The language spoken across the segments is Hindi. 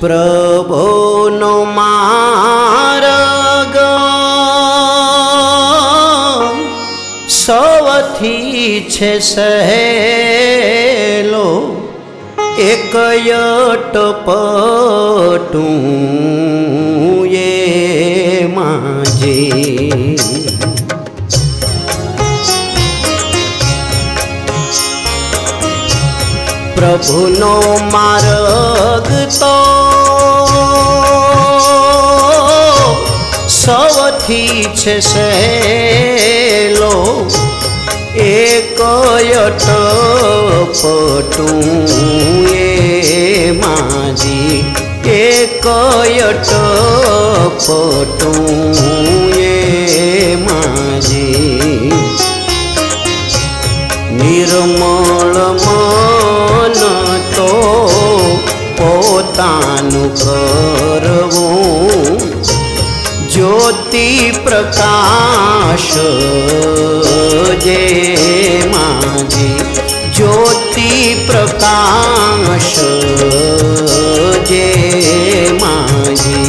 प्रभु नो मारग सौथी छे सहेलो एकयट पटू ये माजे प्रभु नो मारग तो सौथी छे सहेलो एकयट पटू ये माजी एकयट पटू ये माजी निर्मल मन तो पोतानु करवो ज्योति प्रकाश जे माजी ज्योति प्रकाश जे माजी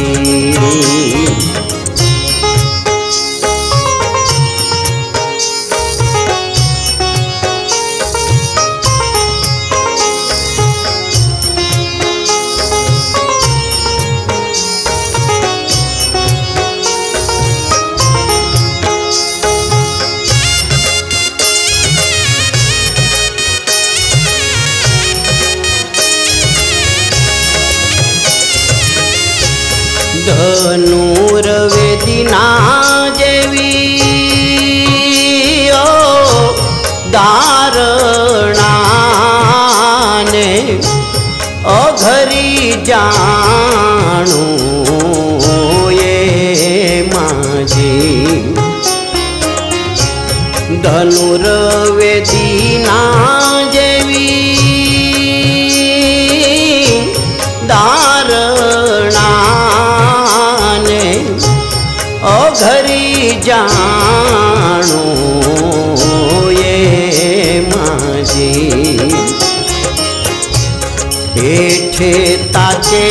धनुर वेदिना जेवी ओ दारणा ने अघरी जाणू ये माजी धनुर वेदिना जेवी दारणा अघरी जाणू ये माजी हेठे ताचे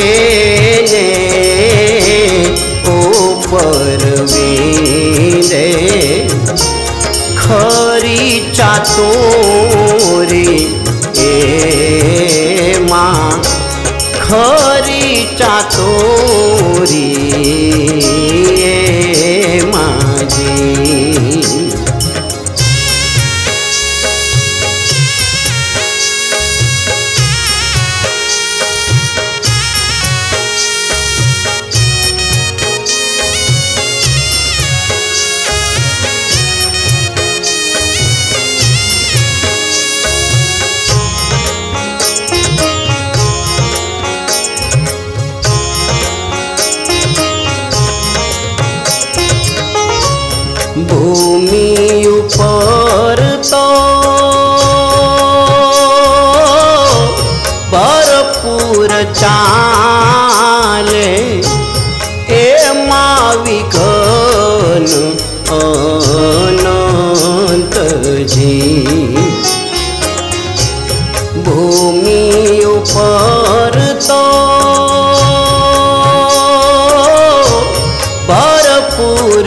ने ऊपर वेंदे खरी चातोरी ए माँ खरी चातोरी भूमि ऊपर तो भरपूर चाले ए मावी घन अनंत जी भूमि ऊपर तो भरपूर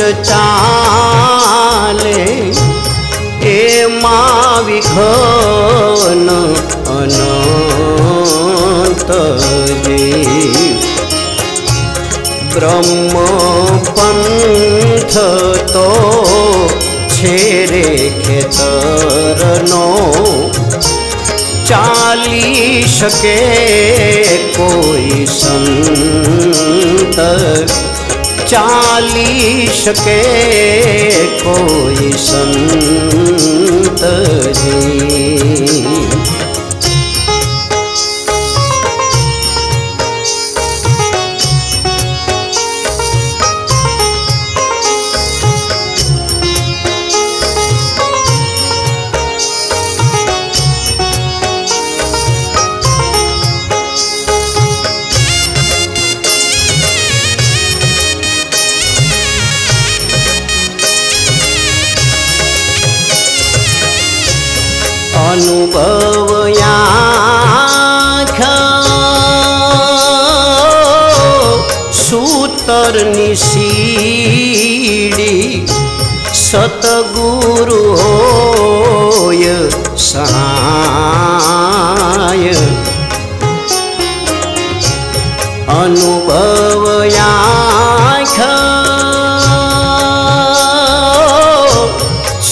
विघन अनंत ब्रह्म पंथ तो छेरे खेतरनो चाली सके कोई संत चाली सके कोई संत जी अनुभव आँख तरनी सीढ़ी सतगुरु होय सहाय अनुभव आँख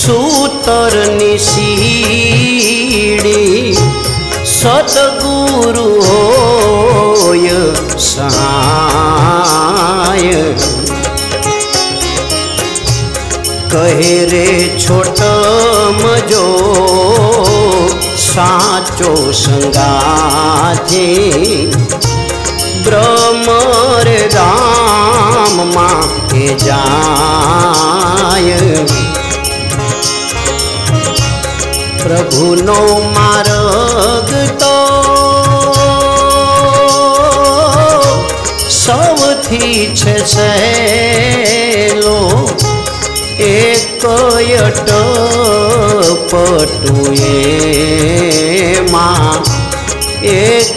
सुतरनी सीढ़ी सतगुरु होय सहाय कहे रे छोटम जो साचो संगाथे ब्रह्म रे राम माँ के जाय प्रभु नो मारग तो सौथी सहेलो एक पटुए माँ एक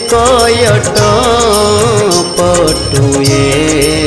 पटुए